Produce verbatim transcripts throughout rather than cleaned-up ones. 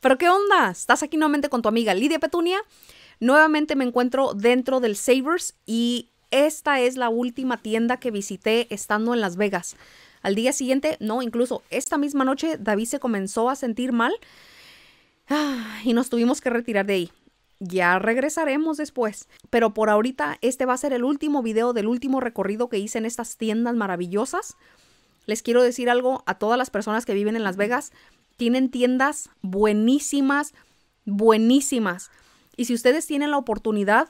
¿Pero qué onda? Estás aquí nuevamente con tu amiga Lidia Petunia. Nuevamente me encuentro dentro del Savers y esta es la última tienda que visité estando en Las Vegas. Al día siguiente, no, incluso esta misma noche, David se comenzó a sentir mal y nos tuvimos que retirar de ahí. Ya regresaremos después, pero por ahorita este va a ser el último video del último recorrido que hice en estas tiendas maravillosas. Les quiero decir algo a todas las personas que viven en Las Vegas. Tienen tiendas buenísimas, buenísimas. Y si ustedes tienen la oportunidad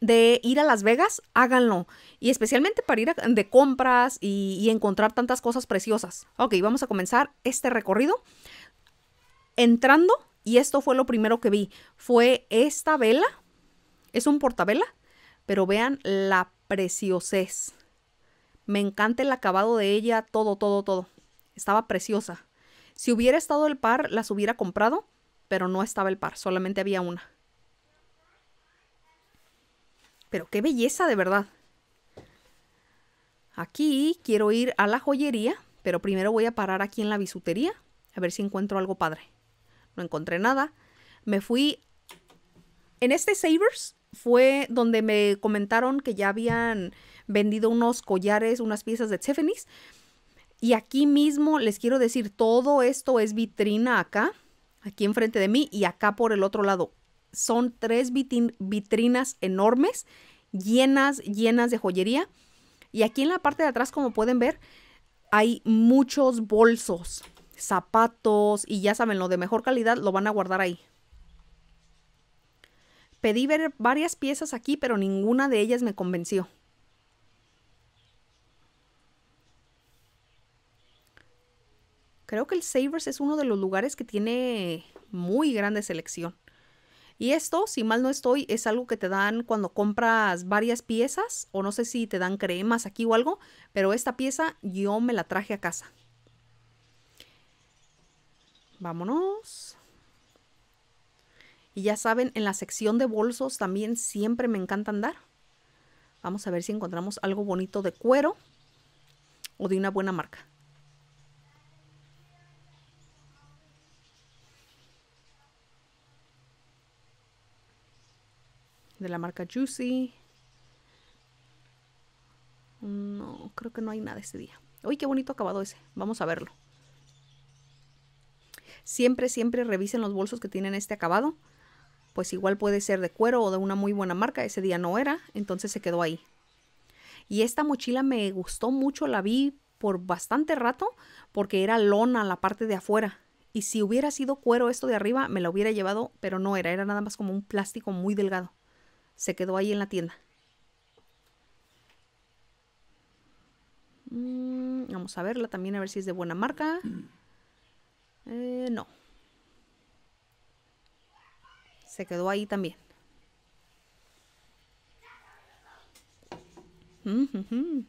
de ir a Las Vegas, háganlo. Y especialmente para ir a, de compras y, y encontrar tantas cosas preciosas. Ok, vamos a comenzar este recorrido. Entrando, y esto fue lo primero que vi, fue esta vela. Es un portavela, pero vean la preciosez. Me encanta el acabado de ella, todo, todo, todo. Estaba preciosa. Si hubiera estado el par, las hubiera comprado, pero no estaba el par, solamente había una. Pero qué belleza, de verdad. Aquí quiero ir a la joyería, pero primero voy a parar aquí en la bisutería, a ver si encuentro algo padre. No encontré nada. Me fui... En este Savers fue donde me comentaron que ya habían vendido unos collares, unas piezas de Tiffany's. Y aquí mismo les quiero decir, todo esto es vitrina acá, aquí enfrente de mí y acá por el otro lado. Son tres vitrinas enormes, llenas, llenas de joyería. Y aquí en la parte de atrás, como pueden ver, hay muchos bolsos, zapatos y ya saben, lo de mejor calidad lo van a guardar ahí. Pedí ver varias piezas aquí, pero ninguna de ellas me convenció. Creo que el Savers es uno de los lugares que tiene muy grande selección. Y esto, si mal no estoy, es algo que te dan cuando compras varias piezas. O no sé si te dan cremas aquí o algo. Pero esta pieza yo me la traje a casa. Vámonos. Y ya saben, en la sección de bolsos también siempre me encanta andar. Vamos a ver si encontramos algo bonito de cuero o de una buena marca. De la marca Juicy. No, creo que no hay nada ese día. Uy, qué bonito acabado ese. Vamos a verlo. Siempre, siempre revisen los bolsos que tienen este acabado. Pues igual puede ser de cuero o de una muy buena marca. Ese día no era, entonces se quedó ahí. Y esta mochila me gustó mucho. La vi por bastante rato porque era lona la parte de afuera. Y si hubiera sido cuero esto de arriba, me la hubiera llevado, pero no era. Era nada más como un plástico muy delgado. Se quedó ahí en la tienda. Mm, vamos a verla también, a ver si es de buena marca. Eh, no. Se quedó ahí también. Mm-hmm.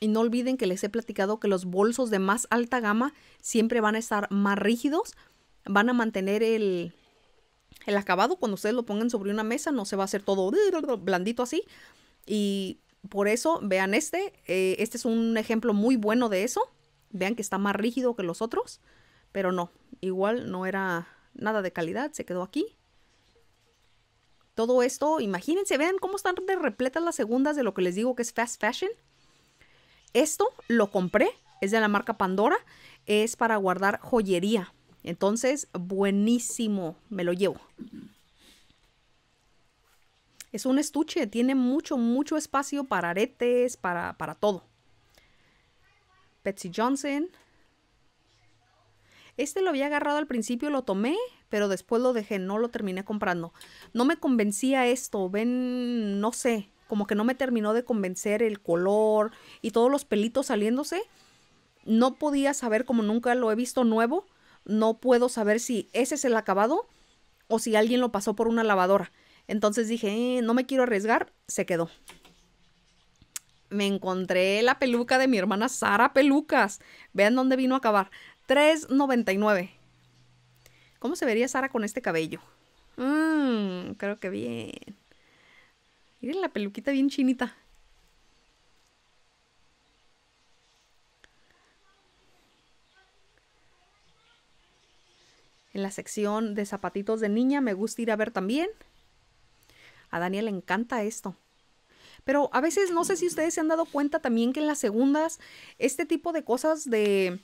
Y no olviden que les he platicado que los bolsos de más alta gama siempre van a estar más rígidos. Van a mantener el, el acabado. Cuando ustedes lo pongan sobre una mesa no se va a hacer todo blandito así. Y por eso, vean este. Eh, este es un ejemplo muy bueno de eso. Vean que está más rígido que los otros. Pero no, igual no era nada de calidad. Se quedó aquí. Todo esto, imagínense, vean cómo están de repletas las segundas de lo que les digo que es fast fashion. Esto lo compré, es de la marca Pandora, es para guardar joyería. Entonces, buenísimo, me lo llevo. Es un estuche, tiene mucho, mucho espacio para aretes, para, para todo. Petsy Johnson. Este lo había agarrado al principio, lo tomé, pero después lo dejé, no lo terminé comprando. No me convencía esto, ven, no sé. Como que no me terminó de convencer el color y todos los pelitos saliéndose. No podía saber, como nunca lo he visto nuevo, no puedo saber si ese es el acabado o si alguien lo pasó por una lavadora. Entonces dije, eh, no me quiero arriesgar, se quedó. Me encontré la peluca de mi hermana Sara Pelucas. Vean dónde vino a acabar. tres noventa y nueve. ¿Cómo se vería Sara con este cabello? Mm, creo que bien. Miren la peluquita bien chinita. En la sección de zapatitos de niña me gusta ir a ver también. A Daniel le encanta esto. Pero a veces no sé si ustedes se han dado cuenta también que en las segundas este tipo de cosas de,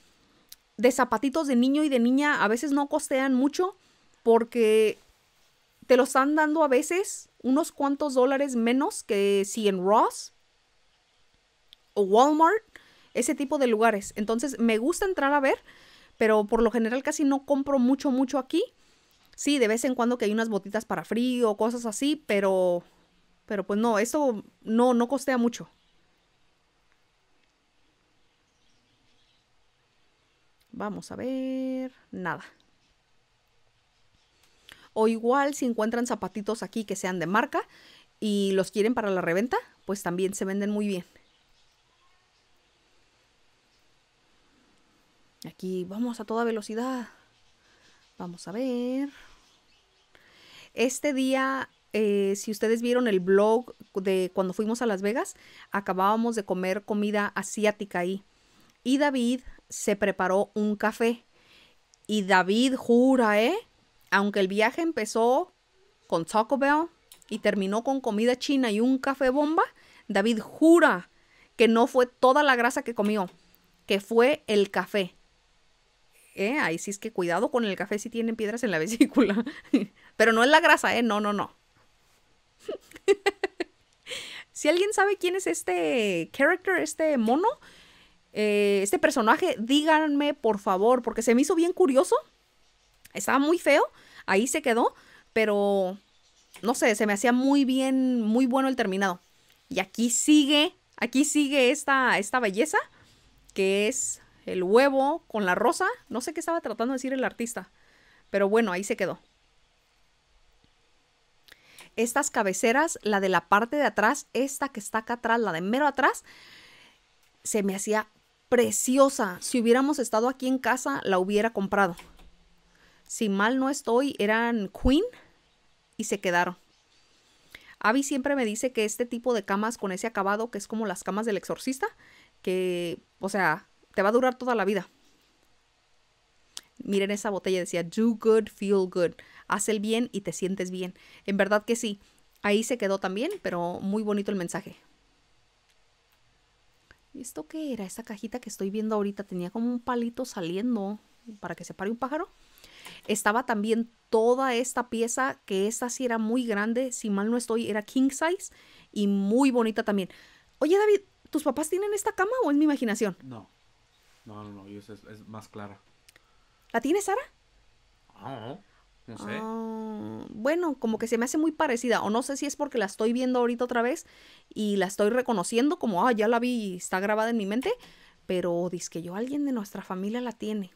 de zapatitos de niño y de niña a veces no costean mucho porque te lo están dando a veces unos cuantos dólares menos que si en Ross o Walmart, ese tipo de lugares. Entonces me gusta entrar a ver, pero por lo general casi no compro mucho, mucho aquí. Sí, de vez en cuando que hay unas botitas para frío, cosas así, pero... Pero pues no, esto no, no costea mucho. Vamos a ver... Nada. O igual si encuentran zapatitos aquí que sean de marca y los quieren para la reventa, pues también se venden muy bien. Aquí vamos a toda velocidad. Vamos a ver... Este día... Eh, si ustedes vieron el blog de cuando fuimos a Las Vegas, acabábamos de comer comida asiática ahí. Y David se preparó un café. Y David jura, ¿eh? Aunque el viaje empezó con Taco Bell y terminó con comida china y un café bomba, David jura que no fue toda la grasa que comió, que fue el café. ¿Eh? Ahí sí es que cuidado con el café si tienen piedras en la vesícula. Pero no es la grasa, ¿eh? No, no, no. Si alguien sabe quién es este character, este mono, eh, este personaje, díganme por favor, porque se me hizo bien curioso. Estaba muy feo, ahí se quedó, pero no sé, se me hacía muy bien, muy bueno el terminado. Y aquí sigue, aquí sigue esta, esta belleza, que es el huevo con la rosa. No sé qué estaba tratando de decir el artista, pero bueno, ahí se quedó. Estas cabeceras, la de la parte de atrás, esta que está acá atrás, la de mero atrás, se me hacía preciosa. Si hubiéramos estado aquí en casa, la hubiera comprado. Si mal no estoy, eran Queen y se quedaron. Abby siempre me dice que este tipo de camas con ese acabado, que es como las camas del exorcista, que, o sea, te va a durar toda la vida. Miren esa botella, decía, do good, feel good. Haz el bien y te sientes bien. En verdad que sí. Ahí se quedó también, pero muy bonito el mensaje. ¿Y esto qué era? Esta cajita que estoy viendo ahorita tenía como un palito saliendo para que se pare un pájaro. Estaba también toda esta pieza, que esta sí era muy grande. Si mal no estoy, era king size y muy bonita también. Oye, David, ¿tus papás tienen esta cama o es mi imaginación? No. No, no, no. Es, es más clara. ¿La tiene Sara? No. No sé. Uh, bueno, como que se me hace muy parecida. O no sé si es porque la estoy viendo ahorita otra vez y la estoy reconociendo como, ah, ya la vi, está grabada en mi mente. Pero dizque yo, alguien de nuestra familia la tiene.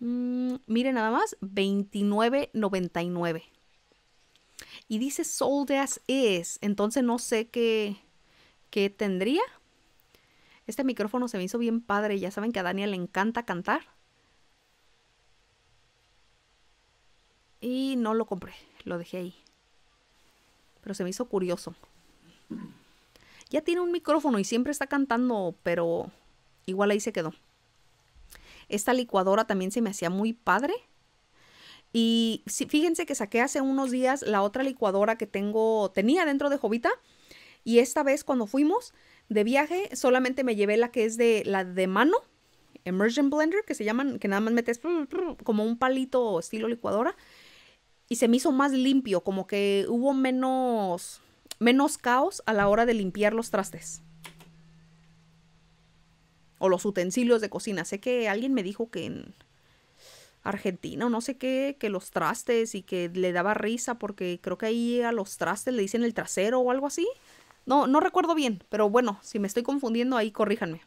Mm, miren nada más, veintinueve noventa y nueve. Y dice sold as is. Entonces no sé qué, qué tendría. Este micrófono se me hizo bien padre. Ya saben que a Daniel le encanta cantar. Y no lo compré, lo dejé ahí. Pero se me hizo curioso. Ya tiene un micrófono y siempre está cantando, pero igual ahí se quedó. Esta licuadora también se me hacía muy padre. Y sí, fíjense que saqué hace unos días la otra licuadora que tengo tenía dentro de Jovita. Y esta vez cuando fuimos de viaje, solamente me llevé la que es de la de mano. Immersion Blender, que se llaman, que nada más metes como un palito estilo licuadora. Y se me hizo más limpio, como que hubo menos, menos caos a la hora de limpiar los trastes. O los utensilios de cocina. Sé que alguien me dijo que en Argentina o no sé qué, que los trastes y que le daba risa porque creo que ahí a los trastes le dicen el trasero o algo así. No, no recuerdo bien, pero bueno, si me estoy confundiendo ahí corríjanme.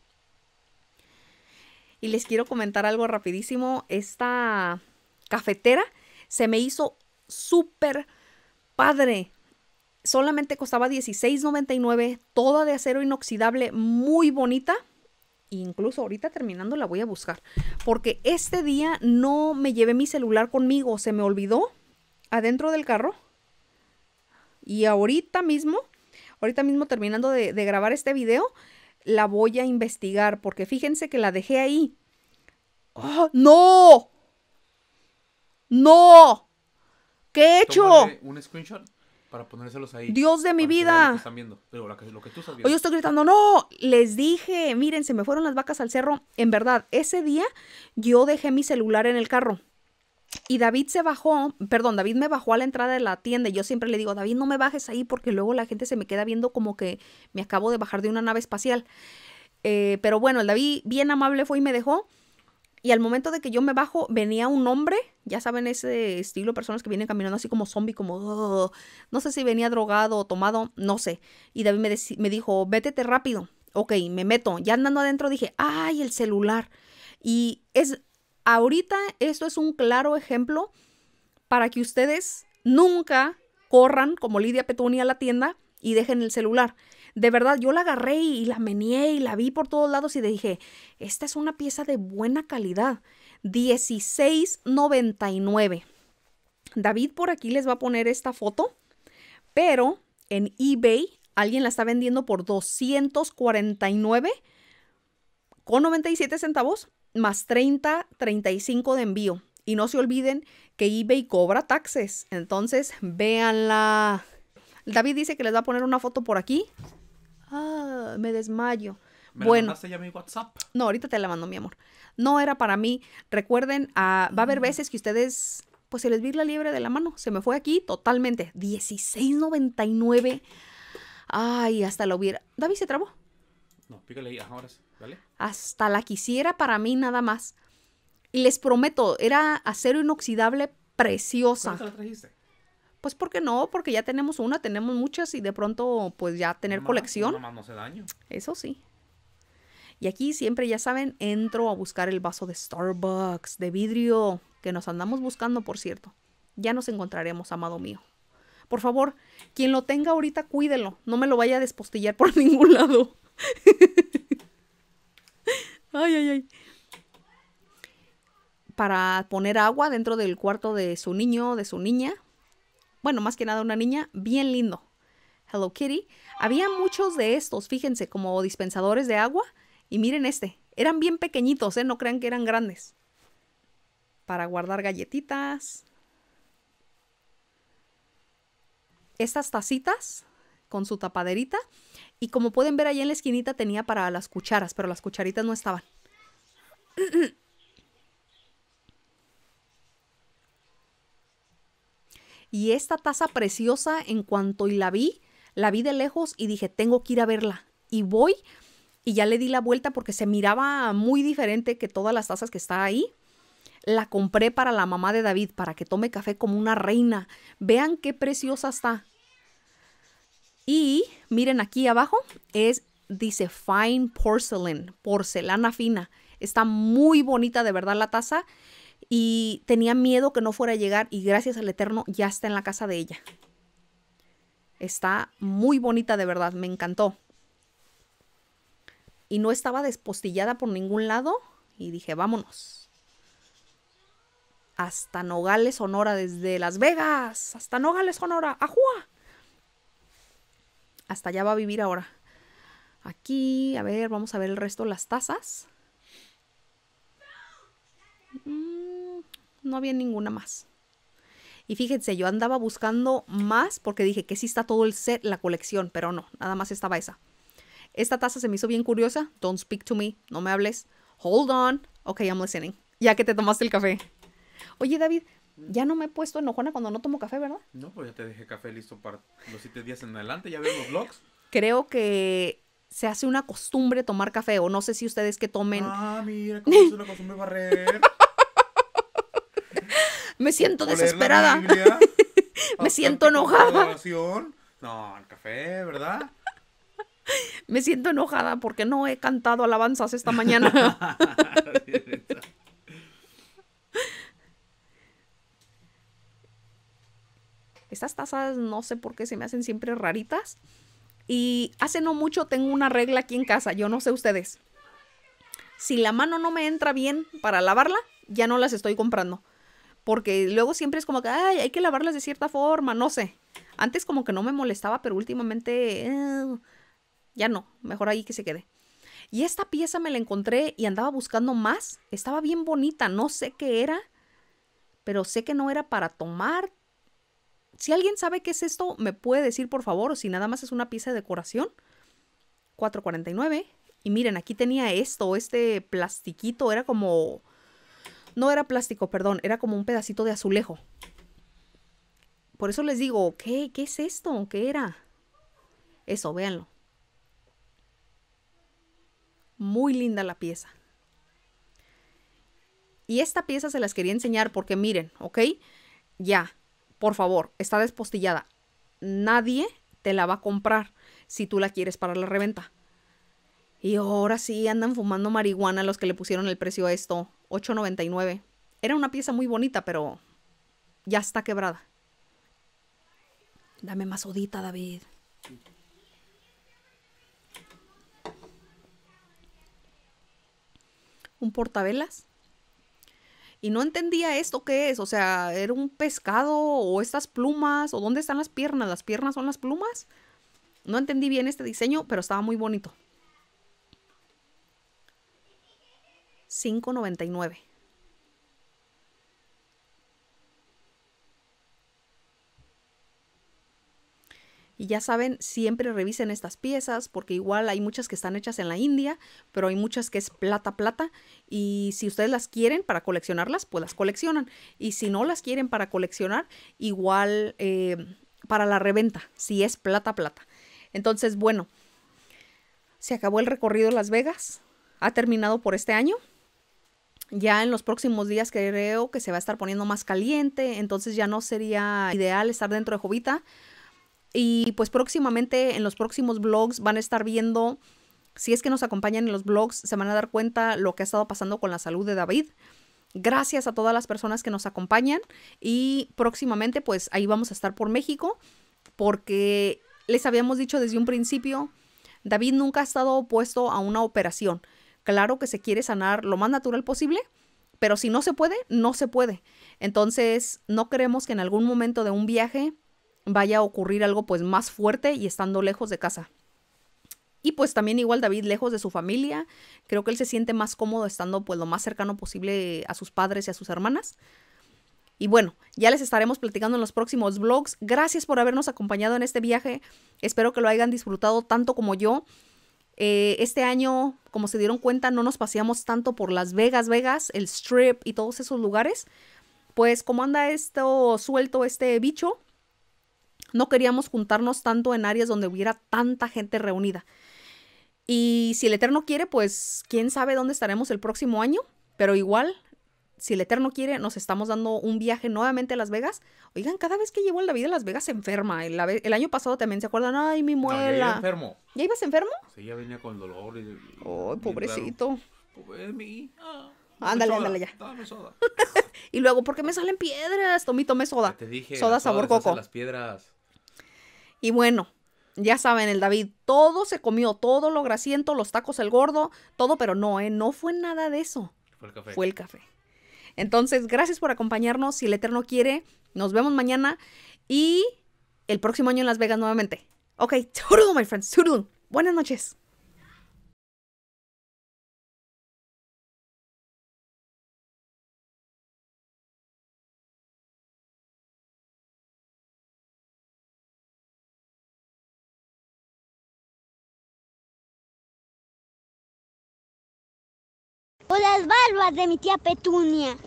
Y les quiero comentar algo rapidísimo. Esta cafetera se me hizo súper padre. Solamente costaba dieciséis noventa y nueve, toda de acero inoxidable, muy bonita. Incluso ahorita terminando la voy a buscar. Porque este día no me llevé mi celular conmigo, se me olvidó adentro del carro. Y ahorita mismo, ahorita mismo terminando de, de grabar este video, la voy a investigar porque fíjense que la dejé ahí. ¡Oh, no! ¡No! ¿Qué he hecho? Un screenshot para ponérselos ahí. Dios de mi vida. Lo que están viendo, pero lo que tú estás viendo. Yo estoy gritando, no, les dije, miren, se me fueron las vacas al cerro. En verdad, ese día yo dejé mi celular en el carro. Y David se bajó, perdón, David me bajó a la entrada de la tienda. Yo siempre le digo, David, no me bajes ahí porque luego la gente se me queda viendo como que me acabo de bajar de una nave espacial. Eh, pero bueno, el David bien amable fue y me dejó. Y al momento de que yo me bajo, venía un hombre, ya saben ese estilo de personas que vienen caminando así como zombie, como... Oh, no sé si venía drogado o tomado, no sé. Y David me, me dijo, vétete rápido. Ok, me meto. Ya andando adentro dije, ay, el celular. Y es... Ahorita esto es un claro ejemplo para que ustedes nunca corran como Lidia Petunia a la tienda y dejen el celular. De verdad, yo la agarré y la meneé y la vi por todos lados y dije, esta es una pieza de buena calidad. dieciséis noventa y nueve. David por aquí les va a poner esta foto, pero en eBay alguien la está vendiendo por doscientos cuarenta y nueve con noventa y siete centavos. Más treinta, treinta y cinco de envío. Y no se olviden que eBay cobra taxes. Entonces, véanla. David dice que les va a poner una foto por aquí. Ah, me desmayo. ¿Me bueno, la mandaste ya mi WhatsApp? No, ahorita te la mando, mi amor. No era para mí. Recuerden, ah, va a haber veces que ustedes... Pues se les vi la liebre de la mano. Se me fue aquí totalmente. dieciséis noventa y nueve. Ay, hasta la hubiera... David, ¿se trabó? No, pícale ahí, ahora sí, ¿vale? Hasta la quisiera para mí nada más. Y les prometo, era acero inoxidable preciosa. ¿Cuánto la trajiste? Pues porque no, porque ya tenemos una, tenemos muchas y de pronto pues ya tener no colección. Más, no, más no se daño. Eso sí. Y aquí siempre, ya saben, entro a buscar el vaso de Starbucks, de vidrio, que nos andamos buscando, por cierto. Ya nos encontraremos, amado mío. Por favor, quien lo tenga ahorita, cuídelo. No me lo vaya a despostillar por ningún lado. Ay, ay, ay. Para poner agua dentro del cuarto de su niño, de su niña. Bueno, más que nada una niña, bien lindo. Hello Kitty. Había muchos de estos, fíjense, como dispensadores de agua. Y miren este. Eran bien pequeñitos, ¿eh? No crean que eran grandes. Para guardar galletitas. Estas tacitas con su tapaderita. Y como pueden ver, allá en la esquinita tenía para las cucharas, pero las cucharitas no estaban. Y esta taza preciosa, en cuanto y la vi, la vi de lejos y dije, tengo que ir a verla. Y voy y ya le di la vuelta porque se miraba muy diferente que todas las tazas que está ahí. La compré para la mamá de David, para que tome café como una reina. Vean qué preciosa está. Y miren aquí abajo, es, dice Fine Porcelain, porcelana fina. Está muy bonita de verdad la taza y tenía miedo que no fuera a llegar y gracias al Eterno ya está en la casa de ella. Está muy bonita de verdad, me encantó. Y no estaba despostillada por ningún lado y dije vámonos. Hasta Nogales, Sonora, desde Las Vegas, hasta Nogales, Sonora, ¡ajúa! Hasta allá va a vivir ahora. Aquí, a ver, vamos a ver el resto de las tazas. Mm, no había ninguna más. Y fíjense, yo andaba buscando más porque dije que sí está todo el set, la colección, pero no, nada más estaba esa. Esta taza se me hizo bien curiosa. Don't speak to me, no me hables. Hold on. Ok, I'm listening. Ya que te tomaste el café. Oye, David... Ya no me he puesto enojona cuando no tomo café, ¿verdad? No, pues ya te dejé café listo para los siete días en adelante, ya veo los vlogs. Creo que se hace una costumbre tomar café, o no sé si ustedes que tomen... Ah, mira, cómo es una costumbre barrer. Me siento desesperada. Me siento enojada. No, el café, ¿verdad? Me siento enojada porque no he cantado alabanzas esta mañana. Estas tazas no sé por qué se me hacen siempre raritas. Y hace no mucho tengo una regla aquí en casa. Yo no sé ustedes. Si la mano no me entra bien para lavarla, ya no las estoy comprando. Porque luego siempre es como que ay, hay que lavarlas de cierta forma, no sé. Antes como que no me molestaba, pero últimamente eh, ya no. Mejor ahí que se quede. Y esta pieza me la encontré y andaba buscando más. Estaba bien bonita, no sé qué era. pero sé que no era para tomar. Si alguien sabe qué es esto, me puede decir, por favor, o si nada más es una pieza de decoración. cuatro cuarenta y nueve. Y miren, aquí tenía esto, este plastiquito, era como... No era plástico, perdón, era como un pedacito de azulejo. Por eso les digo, ¿qué, qué es esto? ¿Qué era? Eso, véanlo. Muy linda la pieza. Y esta pieza se las quería enseñar porque miren, ¿ok? Ya, por favor, está despostillada. Nadie te la va a comprar si tú la quieres para la reventa. Y ahora sí andan fumando marihuana los que le pusieron el precio a esto. ocho noventa y nueve. Era una pieza muy bonita, pero ya está quebrada. Dame más odita, David. Un portavelas. Y no entendía esto qué es. O sea, ¿era un pescado o estas plumas? ¿O dónde están las piernas? ¿Las piernas son las plumas? No entendí bien este diseño, pero estaba muy bonito. cinco noventa y nueve. Y ya saben, siempre revisen estas piezas porque igual hay muchas que están hechas en la India, pero hay muchas que es plata, plata. Y si ustedes las quieren para coleccionarlas, pues las coleccionan. Y si no las quieren para coleccionar, igual eh, para la reventa, si es plata, plata. Entonces, bueno, se acabó el recorrido de Las Vegas. Ha terminado por este año. Ya en los próximos días creo que se va a estar poniendo más caliente, entonces ya no sería ideal estar dentro de Jovita. Y pues próximamente en los próximos vlogs van a estar viendo, si es que nos acompañan en los vlogs, se van a dar cuenta lo que ha estado pasando con la salud de David. Gracias a todas las personas que nos acompañan y próximamente pues ahí vamos a estar por México porque les habíamos dicho desde un principio, David nunca ha estado opuesto a una operación. Claro que se quiere sanar lo más natural posible, pero si no se puede, no se puede. Entonces no queremos que en algún momento de un viaje vaya a ocurrir algo pues más fuerte y estando lejos de casa. Y pues también igual David lejos de su familia, creo que él se siente más cómodo estando pues lo más cercano posible a sus padres y a sus hermanas. Y bueno, ya les estaremos platicando en los próximos vlogs. Gracias por habernos acompañado en este viaje. Espero que lo hayan disfrutado tanto como yo. Eh, este año, como se dieron cuenta, no nos paseamos tanto por Las Vegas, Vegas, el Strip y todos esos lugares. Pues como anda esto suelto, este bicho, no queríamos juntarnos tanto en áreas donde hubiera tanta gente reunida. Y si el Eterno quiere, pues quién sabe dónde estaremos el próximo año. Pero igual... Si el Eterno quiere, nos estamos dando un viaje nuevamente a Las Vegas. Oigan, cada vez que llevo el David a Las Vegas se enferma. El, el año pasado también, ¿se acuerdan? Ay, mi muela. No, ya iba enfermo. ¿Ya ibas enfermo? Sí, ya venía con dolor. Y, oh, y pobrecito. Pobre mí. Ah, ándale, soda, ándale ya. Dame soda. Y luego, ¿por qué me salen piedras? Tomí, tomé soda. Ya te dije. Soda sabor coco. Las piedras. Y bueno, ya saben, el David todo se comió, todo lo grasiento, los tacos, el gordo, todo, pero no, ¿eh? No fue nada de eso. Fue el café. Fue el café. Entonces, gracias por acompañarnos. Si el Eterno quiere, nos vemos mañana y el próximo año en Las Vegas nuevamente. Ok, turudum, my friends, turudum. Buenas noches. Por las barbas de mi tía Petunia.